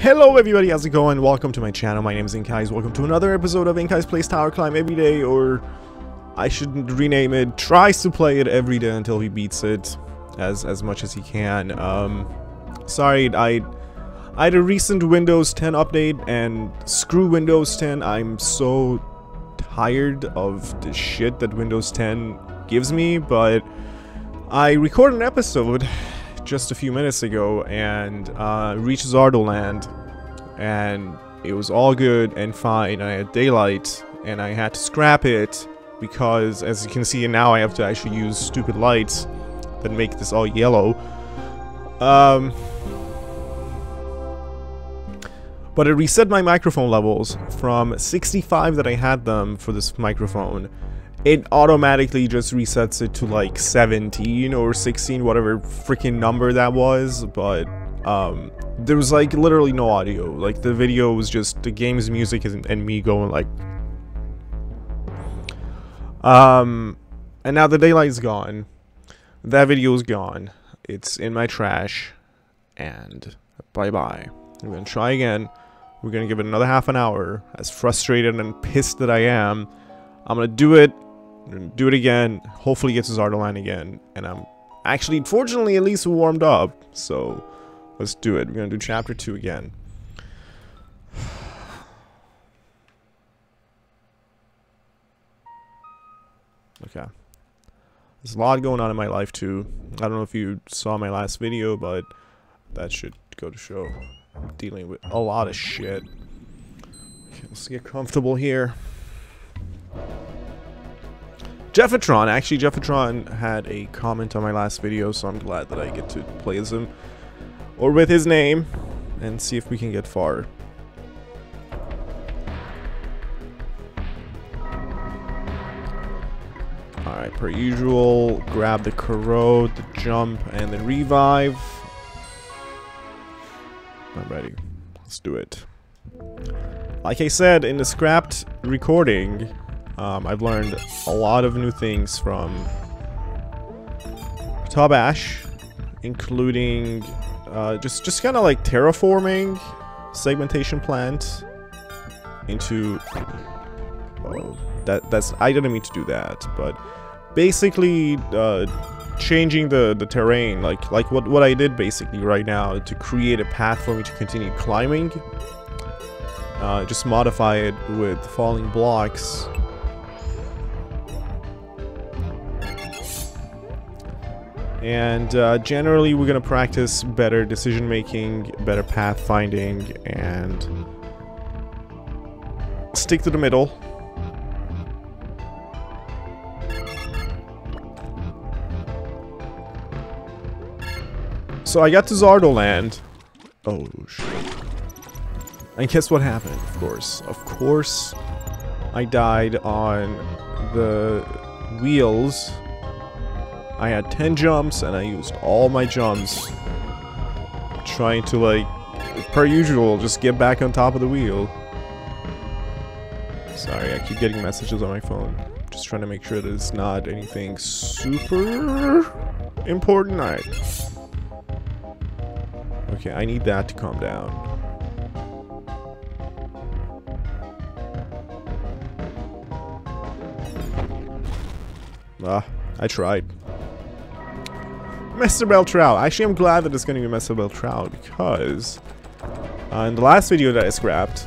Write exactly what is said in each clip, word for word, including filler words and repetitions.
Hello everybody, how's it going? Welcome to my channel. My name is InkEyes. Welcome to another episode of InkEyes Plays Tower Climb every day, or I should rename it, tries to play it every day until he beats it as as much as he can. Um, sorry, I I had a recent Windows ten update, and screw Windows ten. I'm so tired of the shit that Windows ten gives me, but I recorded an episode just a few minutes ago and uh, reached Zardoland, and it was all good and fine. I had daylight and I had to scrap it because, as you can see now, I have to actually use stupid lights that make this all yellow. Um, but it reset my microphone levels from sixty-five that I had them for this microphone. It automatically just resets it to like seventeen or sixteen, whatever freaking number that was, but um, there was like literally no audio. Like the video was just the game's music and, and me going like... Um, and now the daylight's gone. That video's gone. It's in my trash. And bye-bye. I'm gonna try again. We're gonna give it another half an hour. As frustrated and pissed that I am, I'm gonna do it. Do it again, hopefully get to Zardoland again, and I'm actually, fortunately, at least warmed up, so let's do it. We're gonna do chapter two again. Okay. There's a lot going on in my life, too. I don't know if you saw my last video, but that should go to show. I'm dealing with a lot of shit. Okay, let's get comfortable here. Jeffatron, actually Jeffatron had a comment on my last video, so I'm glad that I get to play as him, or with his name, and see if we can get far. Alright, per usual, grab the corrode, the jump, and the revive. I'm ready. Let's do it. Like I said in the scrapped recording, Um, I've learned a lot of new things from Tabash, including uh, just, just kind of like terraforming segmentation plant into... Oh, that, that's, I didn't mean to do that, but basically uh, changing the, the terrain, like, like what, what I did basically right now to create a path for me to continue climbing. Uh, just modify it with falling blocks. And uh, generally we're going to practice better decision making, better path finding, and stick to the middle. So I got to Zardoland. Oh shit. And guess what happened? Of course. Of course I died on the wheels. I had ten jumps, and I used all my jumps trying to, like, per usual, just get back on top of the wheel. Sorry, I keep getting messages on my phone. Just trying to make sure that it's not anything super important. All right. Okay, I need that to calm down. Ah, I tried. Mister Beltrout. Actually, I'm glad that it's going to be Mister Beltrout because uh, in the last video that I scrapped,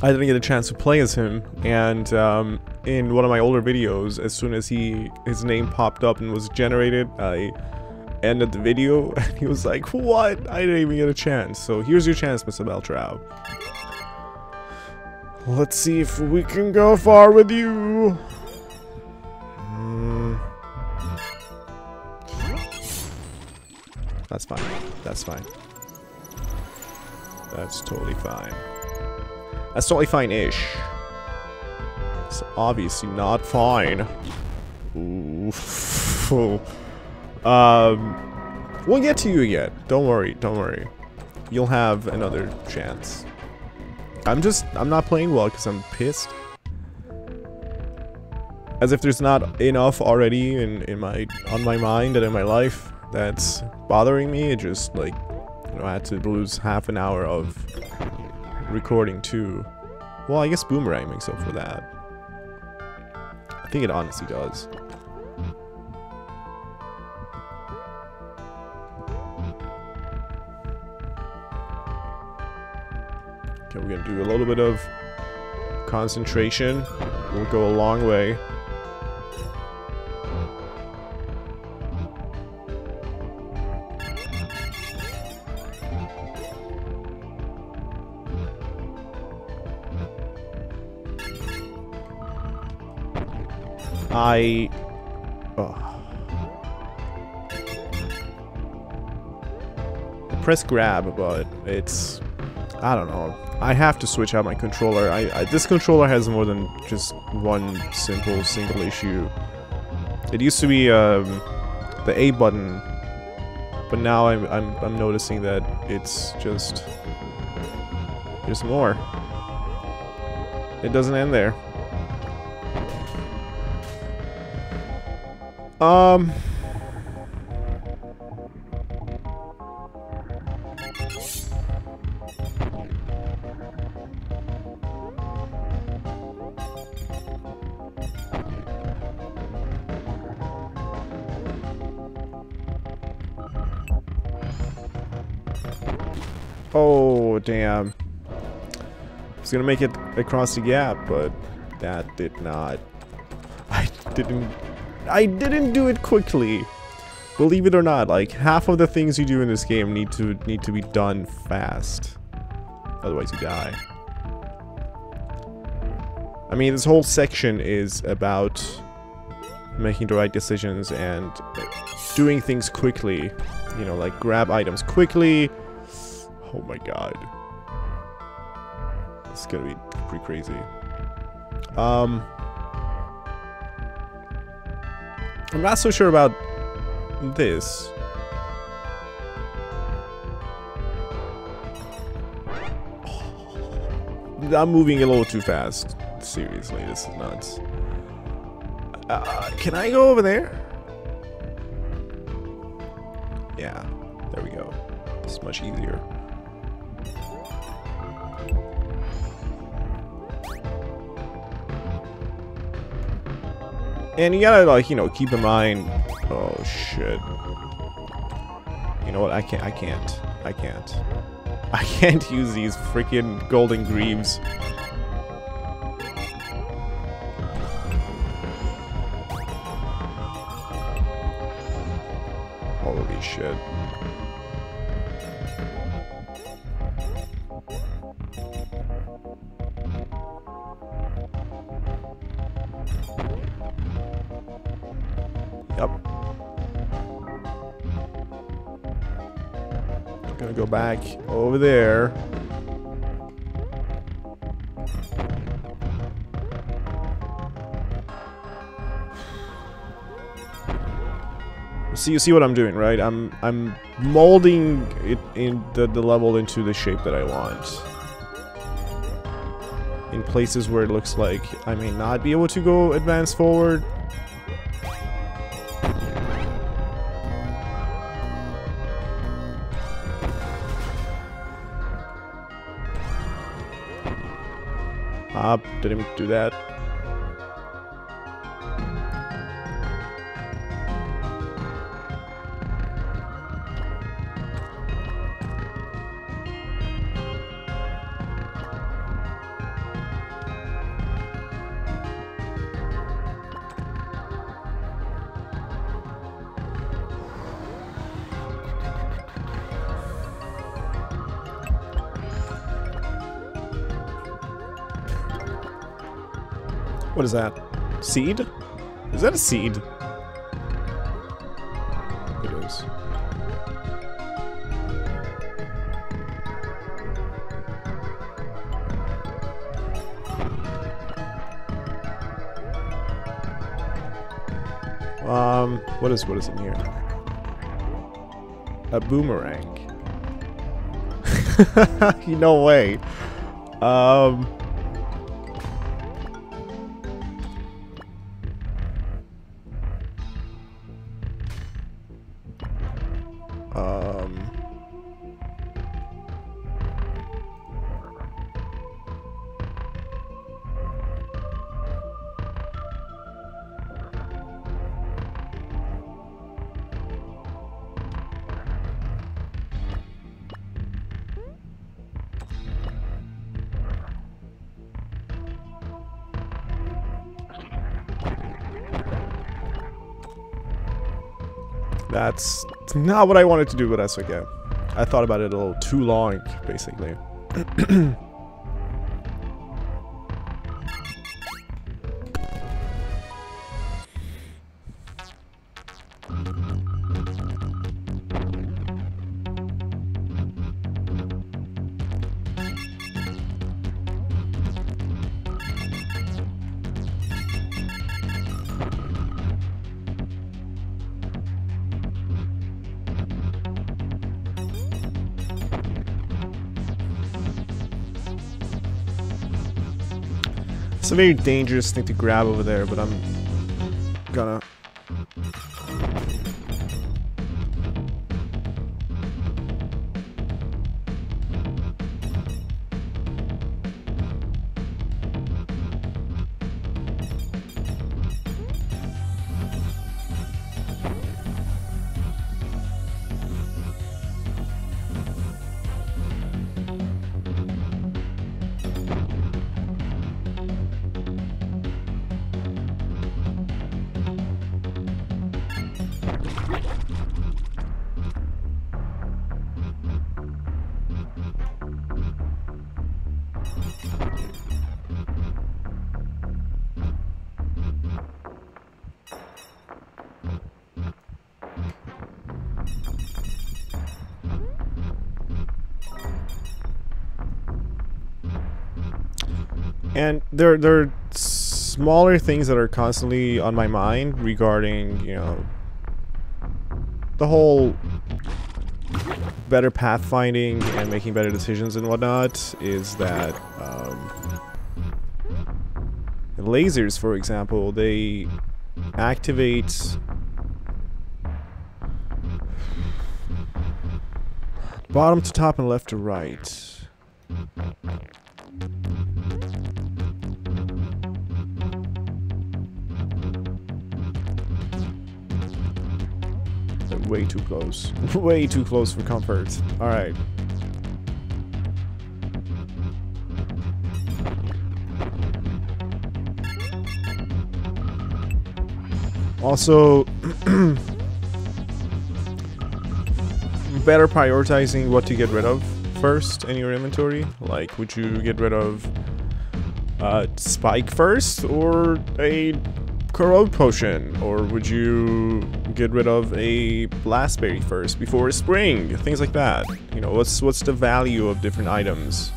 I didn't get a chance to play as him, and um, in one of my older videos, as soon as he his name popped up and was generated, I ended the video, and he was like, "What? I didn't even get a chance." So here's your chance, Mister Beltrout. Let's see if we can go far with you. That's fine. That's fine. That's totally fine. That's totally fine-ish. It's obviously not fine. Oof. Um, we'll get to you again. Don't worry. Don't worry. You'll have another chance. I'm just... I'm not playing well because I'm pissed. As if there's not enough already in, in my... on my mind and in my life that's bothering me. It just, like, I had to lose half an hour of recording too. Well, I guess Boomerang makes up for that. I think it honestly does. Okay, we're gonna do a little bit of concentration. We'll go a long way. I... Oh. I press grab, but it's... I don't know. I have to switch out my controller. I, I this controller has more than just one simple single issue. It used to be um, the A button, but now I'm I'm I'm noticing that it's just there's more. It doesn't end there. Um. Oh, damn. I was gonna make it across the gap, but that did not. I didn't. I didn't do it quickly. Believe it or not, like half of the things you do in this game need to need to be done fast. Otherwise you die. I mean, this whole section is about making the right decisions and doing things quickly. You know, like grab items quickly. Oh my god. It's gonna be pretty crazy. Um I'm not so sure about this. Oh, I'm moving a little too fast. Seriously, this is nuts. Uh, can I go over there? Yeah, there we go. It's much easier. And you gotta, like, you know, keep in mind... Oh, shit. You know what? I can't. I can't. I can't. I can't use these freaking golden greaves. Holy shit. Go back over there. See, you see what I'm doing, right? I'm I'm molding it in the, the level into the shape that I want. In places where it looks like I may not be able to go advance forward. Uh, didn't do that. What is that? Seed? Is that a seed? It is. Um, what is what is in here? A boomerang. No way. Um Um, That's not what I wanted to do, but that's okay. I thought about it a little too long, basically. It's a very dangerous thing to grab over there, but I'm gonna... And there, there are smaller things that are constantly on my mind regarding, you know, the whole better pathfinding and making better decisions and whatnot, is that um, lasers, for example, they activate bottom to top and left to right. Way too close. Way too close for comfort. Alright. Also, better prioritizing what to get rid of first in your inventory. Like, would you get rid of uh, spike first or a corrode potion? Or would you get rid of a blast berry first before a spring? Things like that. You know, what's what's the value of different items?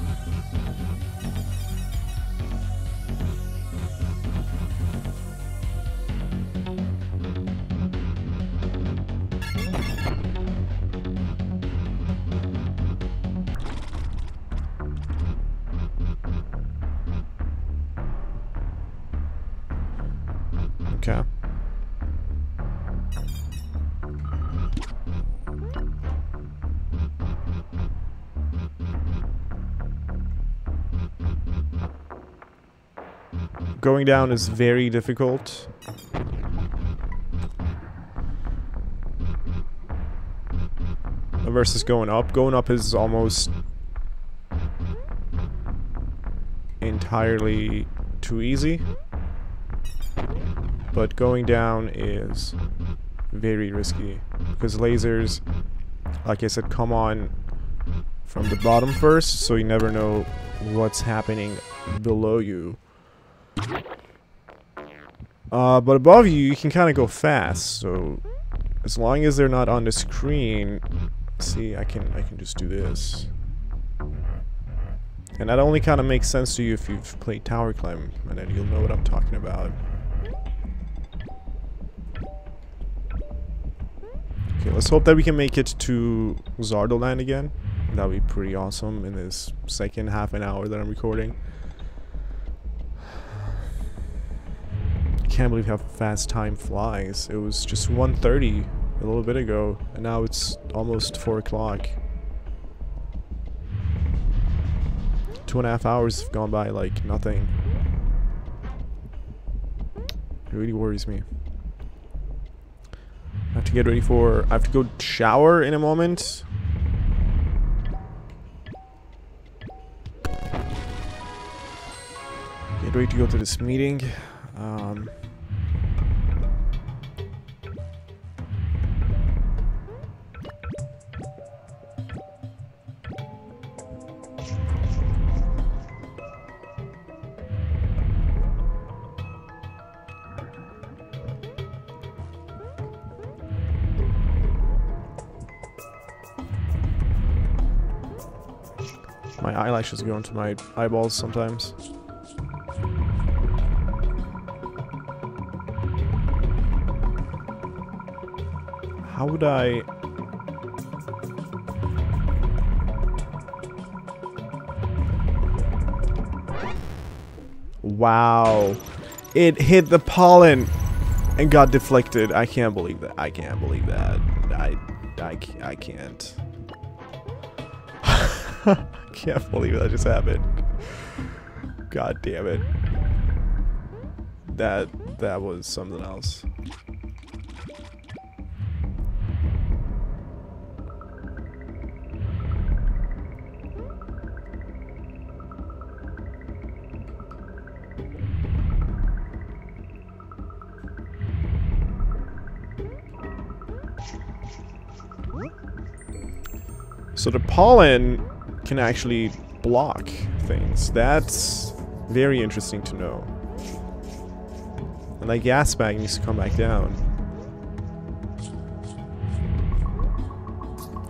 Okay. Going down is very difficult. Versus going up. Going up is almost entirely too easy. But going down is very risky. Because lasers, like I said, come on from the bottom first, so you never know what's happening below you. Uh, but above you, you can kind of go fast, so as long as they're not on the screen, see, I can I can just do this. And that only kind of makes sense to you if you've played Tower Climb, and then you'll know what I'm talking about. Okay, let's hope that we can make it to Zardoland again. That would be pretty awesome in this second half an hour that I'm recording. Can't believe how fast time flies. It was just one thirty a little bit ago, and now it's almost four o'clock. Two and a half hours have gone by like nothing. It really worries me. I have to get ready for... I have to go shower in a moment. Get ready to go to this meeting. Um... My eyelashes go into my eyeballs sometimes. How would I... Wow. It hit the pollen and got deflected. I can't believe that. I can't believe that. I, I, I can't. I can't believe that just happened. God damn it. That, that was something else. So the pollen can actually block things. That's very interesting to know. And that gas bag needs to come back down.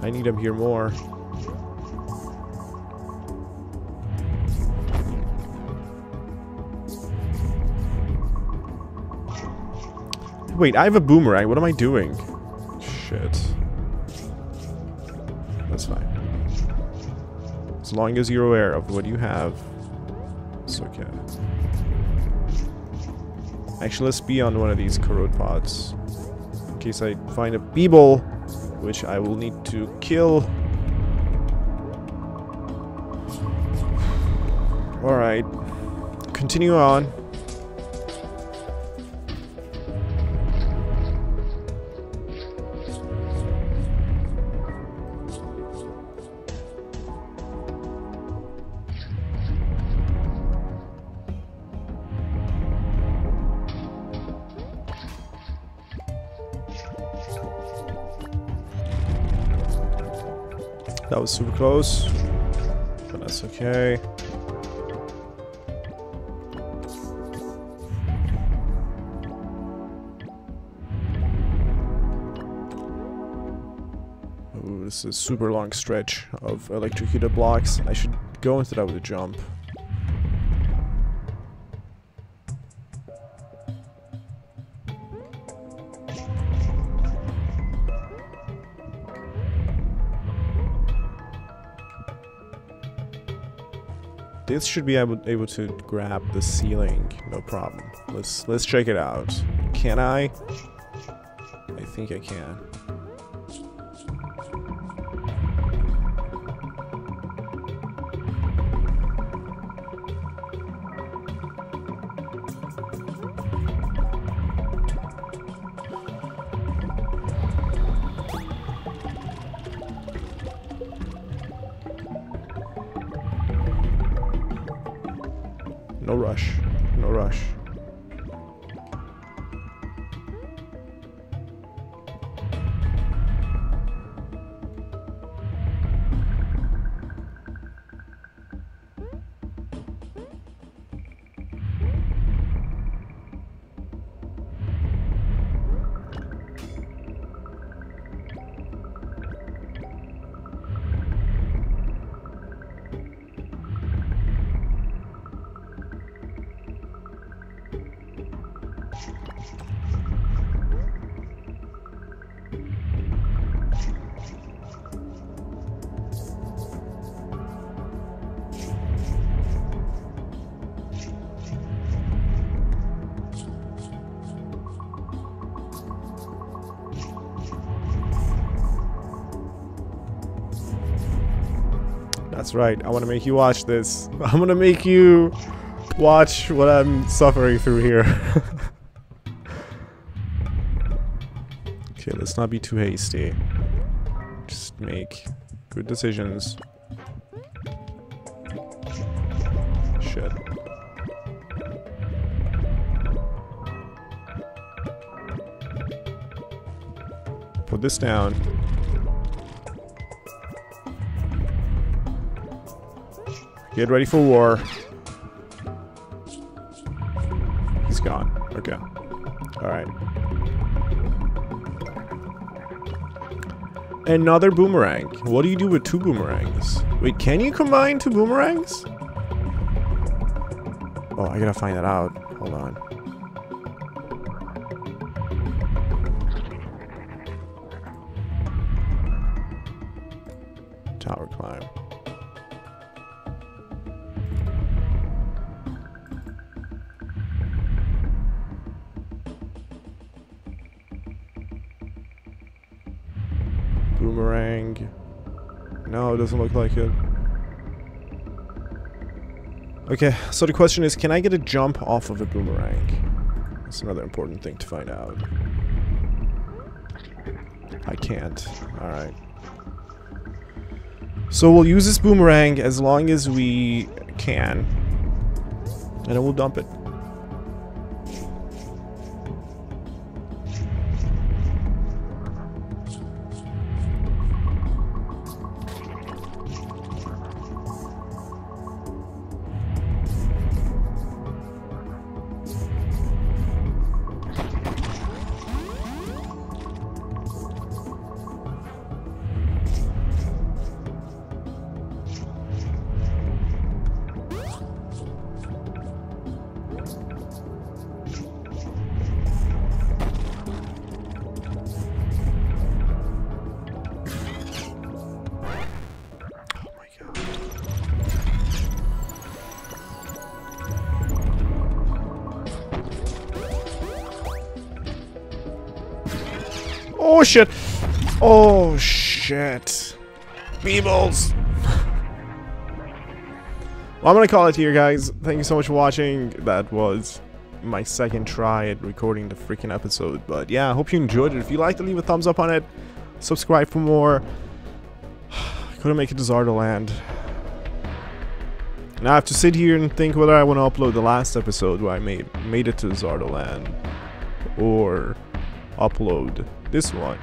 I need him here more. Wait, I have a boomerang. What am I doing? Shit. That's fine. As long as you're aware of what you have, it's okay. Actually, let's be on one of these Corrode Pods. In case I find a Beeble, which I will need to kill. Alright. Continue on. That was super close, but that's okay. Ooh, this is a super long stretch of electrocuted blocks. I should go into that with a jump. This should be able, able to grab the ceiling, no problem. Let's let's check it out. Can I? I think I can. No rush. No rush. That's right, I want to make you watch this. I'm gonna make you watch what I'm suffering through here. Okay, let's not be too hasty. Just make good decisions. Shit. Put this down. Get ready for war. He's gone. Okay. Alright. Another boomerang. What do you do with two boomerangs? Wait, can you combine two boomerangs? Oh, I gotta find that out. Hold on. Tower climb. Boomerang. No, it doesn't look like it. Okay, so the question is, can I get a jump off of a boomerang? That's another important thing to find out. I can't. Alright. So we'll use this boomerang as long as we can. And then we'll dump it. Oh shit! Oh shit! Beebles! Well, I'm gonna call it here, guys. Thank you so much for watching. That was my second try at recording the freaking episode. But yeah, I hope you enjoyed it. If you liked it, leave a thumbs up on it. Subscribe for more. I couldn't make it to Zardoland. Now I have to sit here and think whether I want to upload the last episode where I made made it to Zardoland, or upload this one.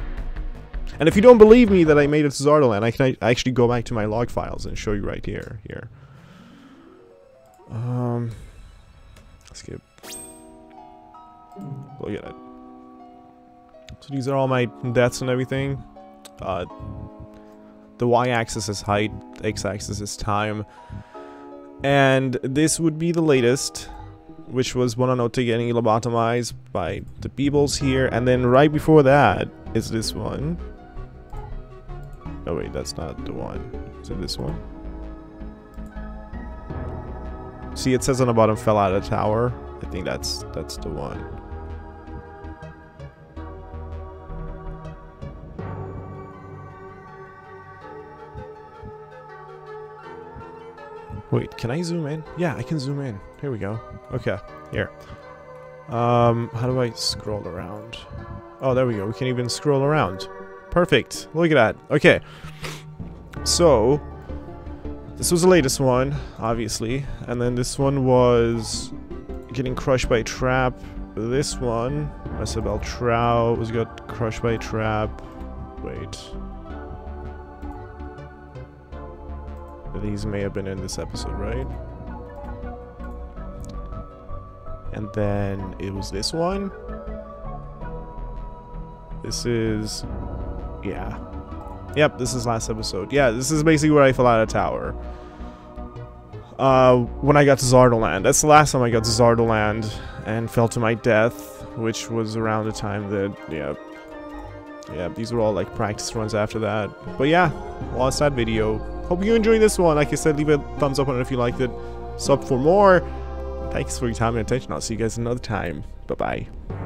And if you don't believe me that I made it to Zardoland, I can actually go back to my log files and show you right here. Here. Um, skip. Look at it. So these are all my deaths and everything. Uh, the y-axis is height, x-axis is time. And this would be the latest, which was Bonanotte getting lobotomized by the Beebles here, and then right before that is this one. Oh wait, that's not the one. Is it this one? See, it says on the bottom, fell out of the tower. I think that's that's the one. Wait, can I zoom in? Yeah, I can zoom in. Here we go. Okay, here. Um, how do I scroll around? Oh, there we go. We can even scroll around. Perfect. Look at that. Okay. So, this was the latest one, obviously. And then this one was getting crushed by a trap. This one, Mister Beltrout was got crushed by a trap. Wait. These may have been in this episode, right? And then it was this one. This is... yeah. Yep, this is last episode. Yeah, this is basically where I fell out of tower. Uh, when I got to Zardoland. That's the last time I got to Zardoland and fell to my death, which was around the time that... yeah. Yeah, these were all like practice runs after that. But yeah, lost that video. Hope you enjoyed this one. Like I said, leave a thumbs up on it if you liked it. Sub for more. Thanks for your time and attention. I'll see you guys another time. Bye-bye.